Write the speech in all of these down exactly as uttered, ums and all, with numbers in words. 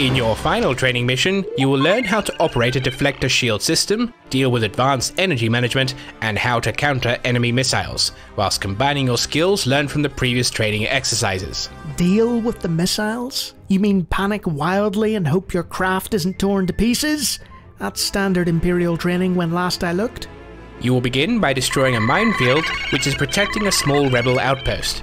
In your final training mission, you will learn how to operate a deflector shield system, deal with advanced energy management, and how to counter enemy missiles, whilst combining your skills learned from the previous training exercises. Deal with the missiles? You mean panic wildly and hope your craft isn't torn to pieces? That's standard Imperial training when last I looked. You will begin by destroying a minefield which is protecting a small rebel outpost.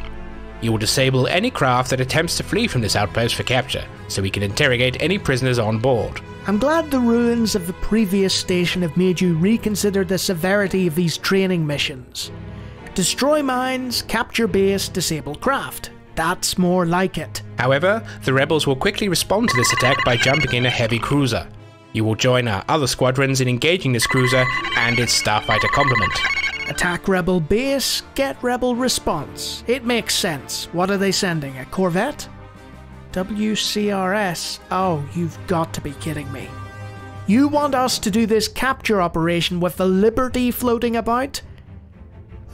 You will disable any craft that attempts to flee from this outpost for capture, so we can interrogate any prisoners on board. I'm glad the ruins of the previous station have made you reconsider the severity of these training missions. Destroy mines, capture base, disable craft. That's more like it. However, the rebels will quickly respond to this attack by jumping in a heavy cruiser. You will join our other squadrons in engaging this cruiser and its starfighter complement. Attack rebel base, get rebel response. It makes sense. What are they sending, a Corvette? W C R S? Oh, you've got to be kidding me. You want us to do this capture operation with the Liberty floating about?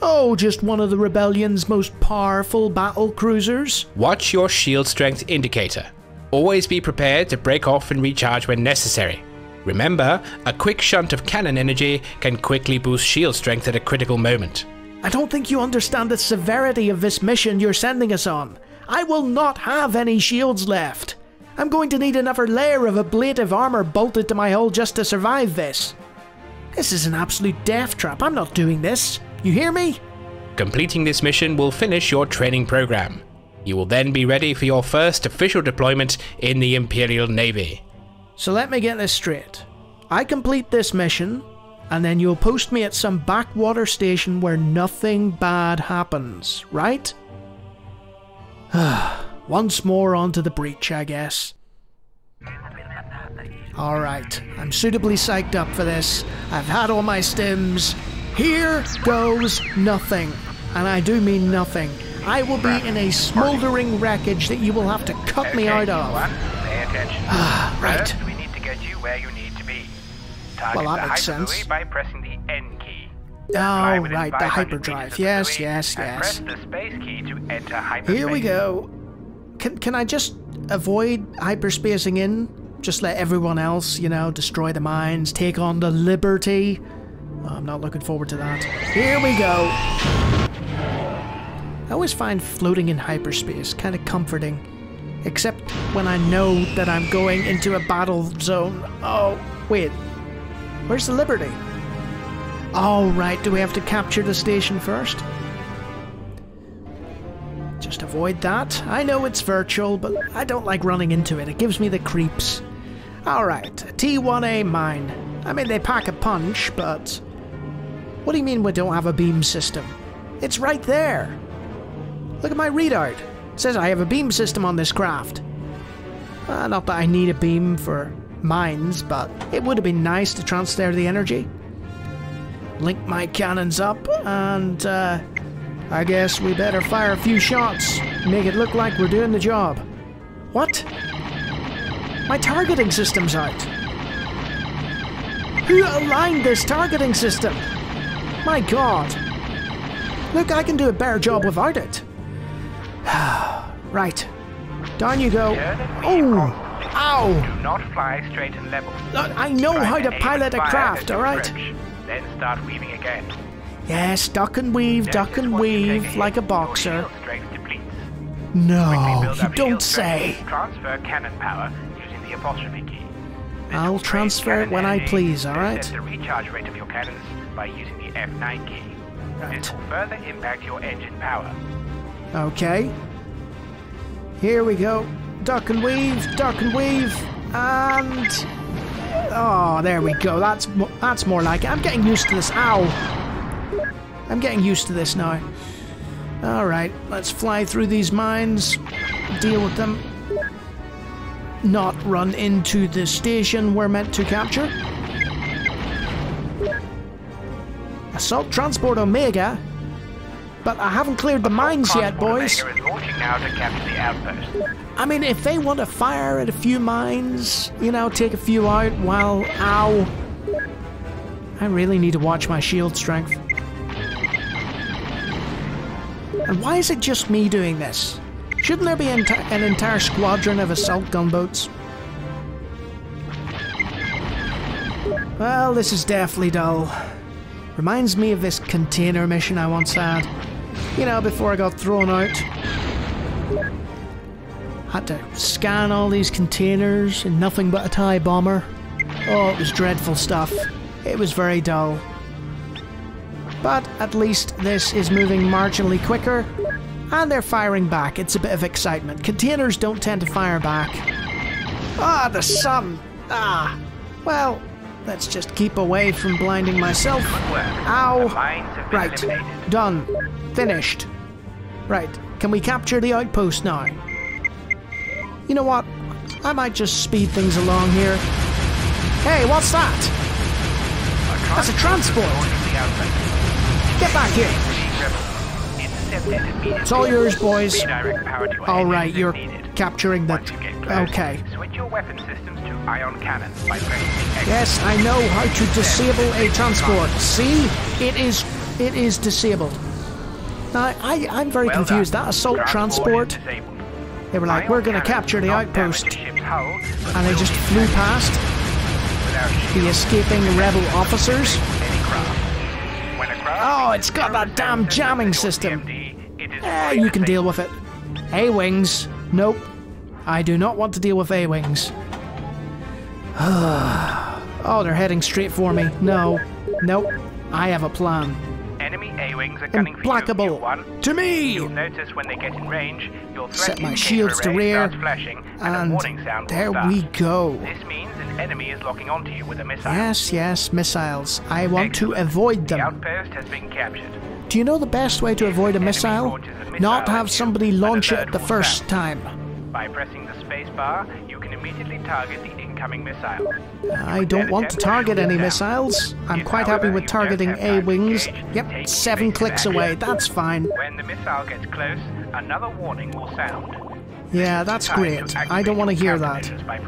Oh, just one of the Rebellion's most powerful battle cruisers? Watch your shield strength indicator. Always be prepared to break off and recharge when necessary. Remember, a quick shunt of cannon energy can quickly boost shield strength at a critical moment. I don't think you understand the severity of this mission you're sending us on. I will not have any shields left. I'm going to need another layer of ablative armor bolted to my hull just to survive this. This is an absolute death trap. I'm not doing this. You hear me? Completing this mission will finish your training program. You will then be ready for your first official deployment in the Imperial Navy. So let me get this straight. I complete this mission, and then you'll post me at some backwater station where nothing bad happens, right? Once more onto the breach, I guess. Alright, I'm suitably psyched up for this. I've had all my stims. Here goes nothing. And I do mean nothing. I will be in a smouldering wreckage that you will have to cut me out of. Ah, right. First, we need to get you where you need to be. Target well, that makes sense. By pressing the N key. Oh, right, the hyperdrive. Yes, yes, yes. Press the space key to enter hyperspace. Here we go. Can can I just avoid hyperspacing in? Just let everyone else, you know, destroy the mines, take on the Liberty. Oh, I'm not looking forward to that. Here we go. I always find floating in hyperspace kind of comforting. Except when I know that I'm going into a battle zone. Oh, wait. Where's the Liberty? Oh, right. Do we have to capture the station first? Just avoid that. I know it's virtual, but I don't like running into it. It gives me the creeps. Alright. T one A mine. I mean, they pack a punch, but... What do you mean we don't have a beam system? It's right there. Look at my readout. It says I have a beam system on this craft. Uh, not that I need a beam for mines, but it would have been nice to transfer the energy. Link my cannons up, and uh, I guess we better fire a few shots. Make it look like we're doing the job. What? My targeting system's out. Who aligned this targeting system? My God. Look, I can do a better job without it. Right. Down you go. Oh! Ow! Do not fly straight and level. I know how to pilot a craft, alright? Then start weaving again. Yes, duck and weave, duck and weave, like a boxer. No, you don't say. Transfer cannon power using the apostrophe key. I'll transfer it when I please, alright? Set the recharge rate of your cannons by using the F nine key. This will further impact your engine power. Okay. Here we go. Duck and weave, duck and weave, and... Oh, there we go. That's mo that's more like it. I'm getting used to this. Ow! I'm getting used to this now. Alright, let's fly through these mines, deal with them. Not run into the station we're meant to capture. Assault Transport Omega? But I haven't cleared the mines yet, boys. I mean, if they want to fire at a few mines, you know, take a few out while... Ow. I really need to watch my shield strength. And why is it just me doing this? Shouldn't there be an entire squadron of assault gunboats? Well, this is deathly dull. Reminds me of this container mission I once had. You know, before I got thrown out. Had to scan all these containers in nothing but a TIE bomber. Oh, it was dreadful stuff. It was very dull. But at least this is moving marginally quicker. And they're firing back. It's a bit of excitement. Containers don't tend to fire back. Ah, the sun! Ah! Well, let's just keep away from blinding myself. Ow! Right. Done. Finished. Right. Can we capture the outpost now? You know what? I might just speed things along here. Hey, what's that? That's a transport! Get back here! It's all yours, boys. Alright, you're capturing that. Okay. Yes, I know how to disable a transport. See? It is it is disabled. Now, I, I'm very confused. That assault transport, they were like, we're going to capture the outpost. And they just flew past the escaping rebel officers. Oh, it's got that damn jamming system. Eh, you can deal with it. A-wings. Nope. I do not want to deal with A-wings. Oh, they're heading straight for me. No. Nope. I have a plan. Enemy A-wings are gunning for you. Implacable. To me! You'll notice when they get in range, you'll set my shields to rear, and, and there we go. This means an enemy is locking onto you with a missile. Yes, yes, missiles. I want Excellent. to avoid them. The outpost has been captured. Do you know the best way to avoid a missile? a missile? Not have somebody launch it at the first back. time. By pressing the space bar, you can immediately target the incoming missile. I don't want to target any missiles. I'm quite happy with targeting A-wings. Yep, seven clicks away, that's fine. When the missile gets close, another warning will sound. Yeah, that's great. I don't want to hear that.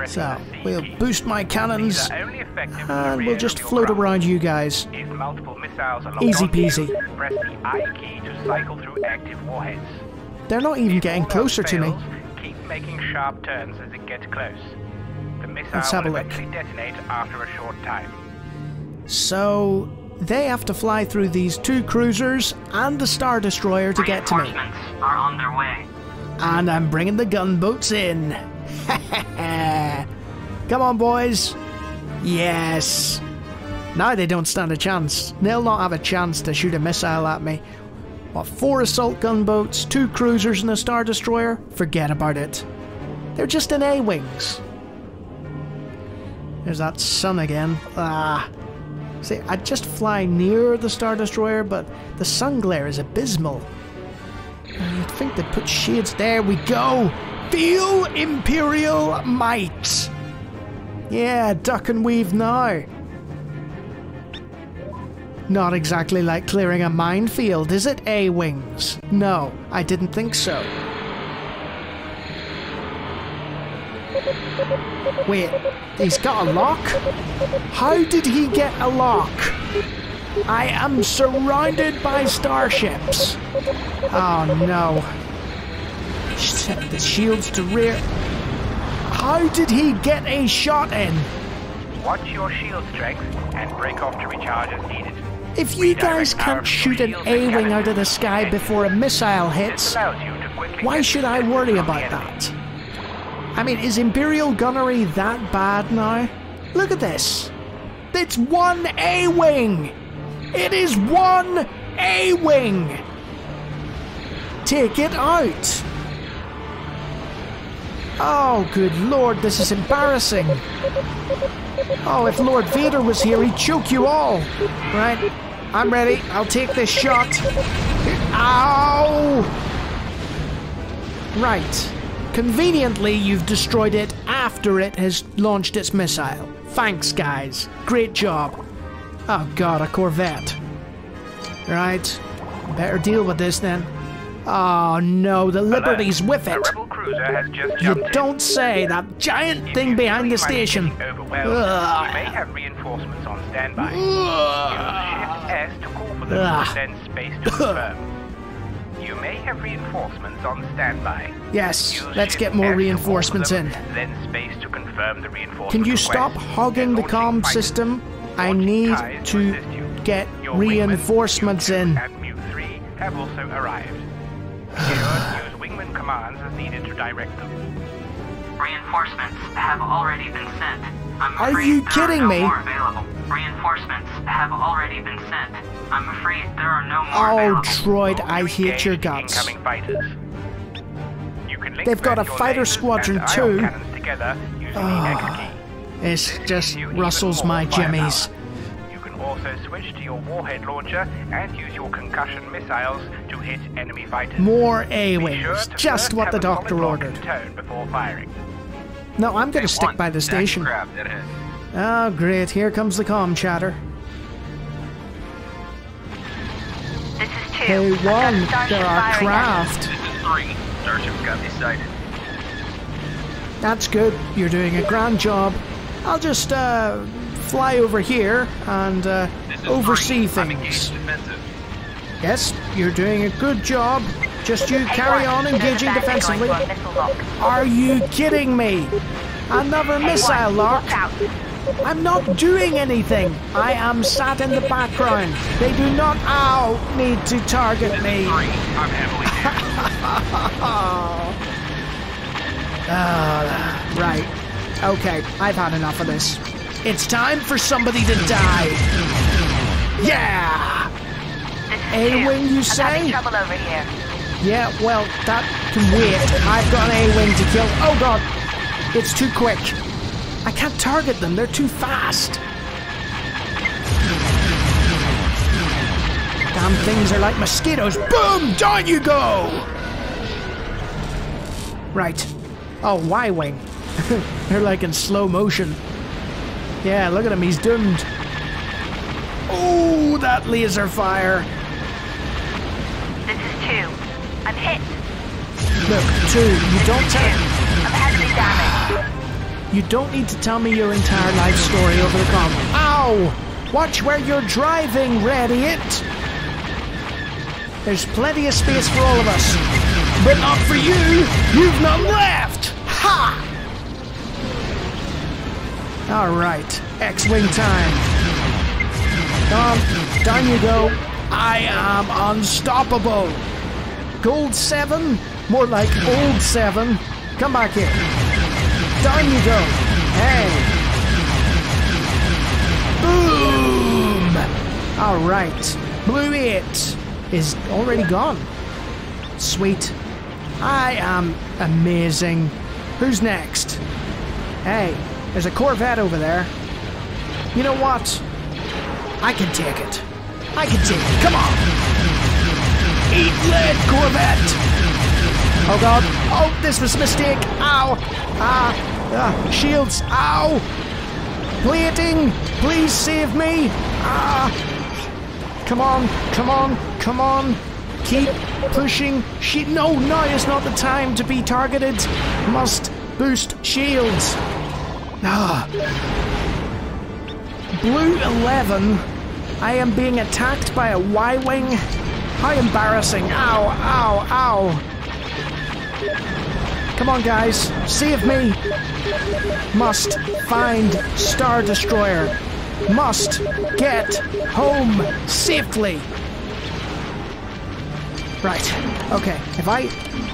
So, we'll boost my cannons, and we'll just float around you guys. Easy peasy. They're not even getting closer to me. Keep making sharp turns as it gets close. Let's have a look. After a short time. So, they have to fly through these two cruisers and the Star Destroyer to get to me. Reinforcements are on their way. And I'm bringing the gunboats in. Come on, boys. Yes. Now they don't stand a chance. They'll not have a chance to shoot a missile at me. What, four assault gunboats, two cruisers and a Star Destroyer? Forget about it. They're just in A-wings. There's that sun again. Ah. See, I'd just fly near the Star Destroyer, but the sun glare is abysmal. I think they put shades. There we go. Feel Imperial might. Yeah, duck and weave now. Not exactly like clearing a minefield, is it, A-wings? No, I didn't think so. Wait, he's got a lock? How did he get a lock? I am surrounded by starships. Oh no. Set the shields to rear. How did he get a shot in? Watch your shield strength and break off to recharge as needed. If you guys can't shoot an A-wing out of the sky before a missile hits, why should I worry about that? I mean, is Imperial gunnery that bad now? Look at this. It's one A-wing. It is one A-wing. Take it out. Oh, good lord, this is embarrassing. Oh, if Lord Vader was here, he'd choke you all. Right, I'm ready. I'll take this shot. Ow! Right. Conveniently, you've destroyed it after it has launched its missile. Thanks, guys. Great job. Oh god, a Corvette. Right. Better deal with this then. Oh no, the Liberty's with it. You don't say. That giant thing behind the station. You may have reinforcements on standby. Yes, let's get more reinforcements in. Then space to confirm the reinforcement. Can you stop hogging the comm system I need to get reinforcements in. Admiral three have also arrived. Here, use wingman commands as needed to direct them. Reinforcements have already been sent. I'm Are afraid you there kidding are no me? More available. Reinforcements have already been sent. I'm afraid there are no more oh, available. Droid, I hate your guts. You can They've got a fighter squadron too. Together, oh, it's just rustles my jimmies. You can also switch to your warhead launcher and use your concussion missiles to hit enemy fighters. More A-wings, sure just what the doctor ordered. Before firing. No, I'm going to stick by the station. Oh great, here comes the comm chatter. This is two. Hey, one, there are craft. This is three. Starship got me sighted. That's good, you're doing a grand job. I'll just uh, fly over here and uh, oversee three. Things. Yes, you're doing a good job. Just you carry on engaging defensively. Are you kidding me? Another missile lock? I'm not doing anything. I am sat in the background. They do not ow, need to target me. uh, right. Okay, I've had enough of this. It's time for somebody to die. Yeah! A-wing, you say? I'm having trouble over here. Yeah, well, that can wait. I've got an A-wing to kill. Oh god! It's too quick. I can't target them, they're too fast. Damn things are like mosquitoes. Boom! Down you go! Right. Oh, Y-wing. They're like in slow motion. Yeah, look at him, he's doomed. Oh, that laser fire. This is two. I'm hit. Look, two, you don't tell me. I'm heavily damaged. You don't need to tell me your entire life story over the comm. Ow! Watch where you're driving, Reddiot! There's plenty of space for all of us. But not for you! You've not left! Ha! Alright, X-wing time. Um, down you go. I am unstoppable! Gold seven? More like old seven. Come back here. Down you go. Hey. Boom. All right. Blue eight is already gone. Sweet. I am amazing. Who's next? Hey, there's a Corvette over there. You know what? I can take it. I can take it. Come on. Eat lead, Corvette. Oh, God. Oh, this was a mistake. Ow. Ah. Uh, shields, ow! Plating, please save me! Ah! Come on, come on, come on! Keep pushing. She no, now is not the time to be targeted. Must boost shields. Ah! Blue eleven. I am being attacked by a Y-wing. How embarrassing! Ow! Ow! Ow! Come on, guys, save me. Must find Star Destroyer. Must get home safely. Right, okay. If I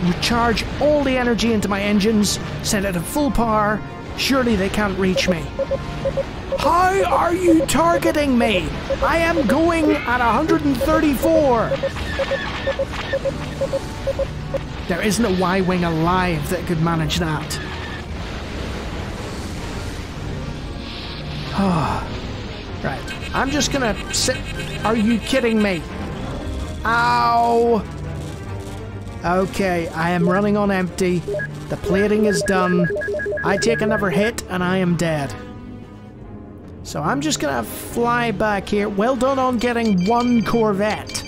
recharge all the energy into my engines, send it at full power, surely they can't reach me. How are you targeting me? I am going at one hundred thirty-four. There isn't a Y-wing alive that could manage that. Oh, right. I'm just gonna sit... Are you kidding me? Ow! Okay, I am running on empty. The plating is done. I take another hit and I am dead. So I'm just gonna fly back here. Well done on getting one Corvette.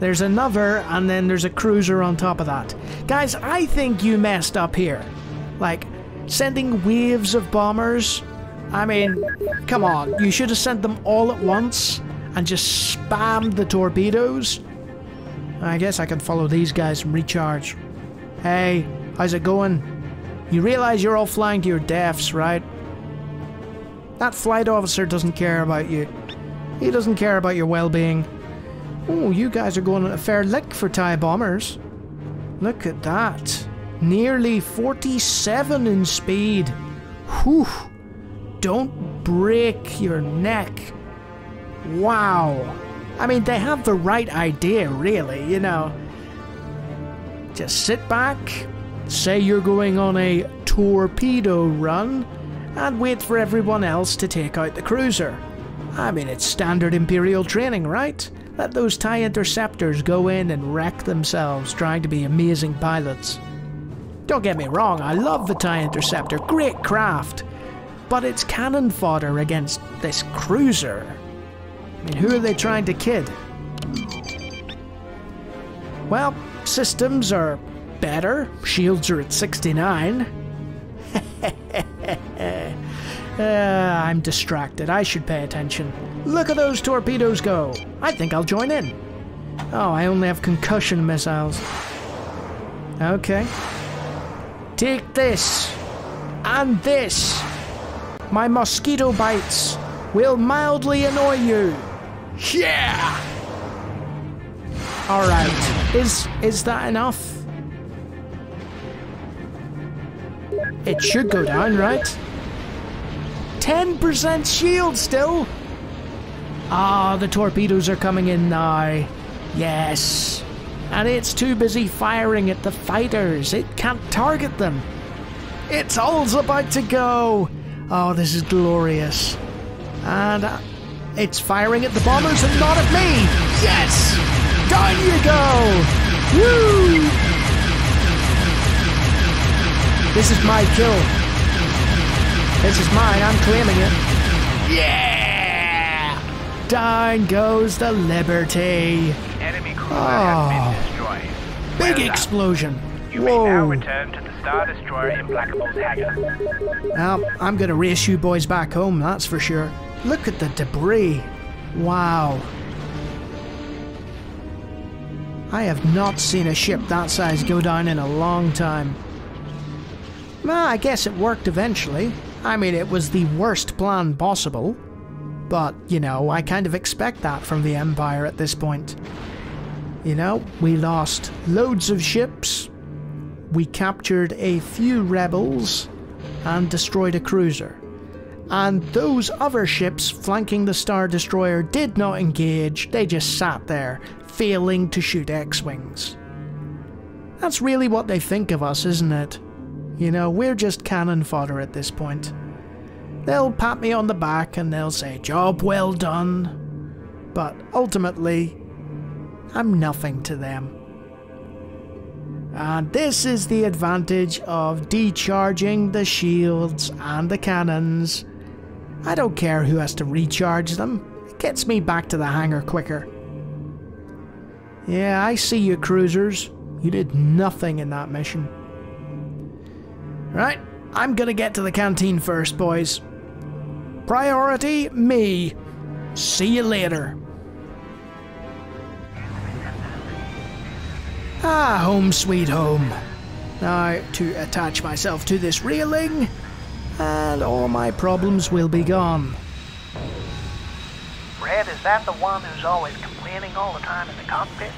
There's another, and then there's a cruiser on top of that. Guys, I think you messed up here. Like, sending waves of bombers? I mean, come on. You should have sent them all at once and just spammed the torpedoes. I guess I can follow these guys and recharge. Hey, how's it going? You realize you're all flying to your deaths, right? That flight officer doesn't care about you. He doesn't care about your well-being. Oh, you guys are going a fair lick for TIE bombers. Look at that. Nearly forty-seven in speed. Whew. Don't break your neck. Wow. I mean, they have the right idea, really, you know. Just sit back, say you're going on a torpedo run, and wait for everyone else to take out the cruiser. I mean, it's standard Imperial training, right? Let those TIE interceptors go in and wreck themselves trying to be amazing pilots. Don't get me wrong, I love the TIE interceptor, great craft, but it's cannon fodder against this cruiser. I mean, who are they trying to kid? Well, systems are better. Shields are at sixty-nine. uh, I'm distracted. I should pay attention. Look at those torpedoes go. I think I'll join in. Oh, I only have concussion missiles. Okay. Take this. And this. My mosquito bites will mildly annoy you. Yeah! Alright. Is, is that enough? It should go down, right? ten percent shield still! Ah, the torpedoes are coming in now. Yes. And it's too busy firing at the fighters. It can't target them. It's all's about to go. Oh, this is glorious. And uh, it's firing at the bombers and not at me. Yes! Down you go! Woo! This is my kill. This is mine. I'm claiming it. Yeah! Down goes the Liberty. Enemy crew has been destroyed. Big well explosion. You Whoa. May now return to the Star Destroyer Implacable's hangar. Now, I'm going to race you boys back home, that's for sure. Look at the debris. Wow. I have not seen a ship that size go down in a long time. Well, I guess it worked eventually. I mean, it was the worst plan possible. But, you know, I kind of expect that from the Empire at this point. You know, we lost loads of ships. We captured a few rebels and destroyed a cruiser. And those other ships flanking the Star Destroyer did not engage, they just sat there, failing to shoot X-wings. That's really what they think of us, isn't it? You know, we're just cannon fodder at this point. They'll pat me on the back and they'll say, "Job well done." But ultimately, I'm nothing to them. And this is the advantage of decharging the shields and the cannons. I don't care who has to recharge them. It gets me back to the hangar quicker. Yeah, I see you cruisers. You did nothing in that mission. Right, I'm gonna get to the canteen first, boys. Priority, me. See you later. Ah, home sweet home. Now to attach myself to this railing, and all my problems will be gone. Red, is that the one who's always complaining all the time in the cockpit?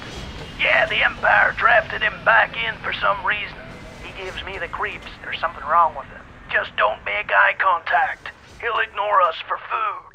Yeah, the Empire drafted him back in for some reason. He gives me the creeps. There's something wrong with him. Just don't make eye contact. He'll ignore us for food.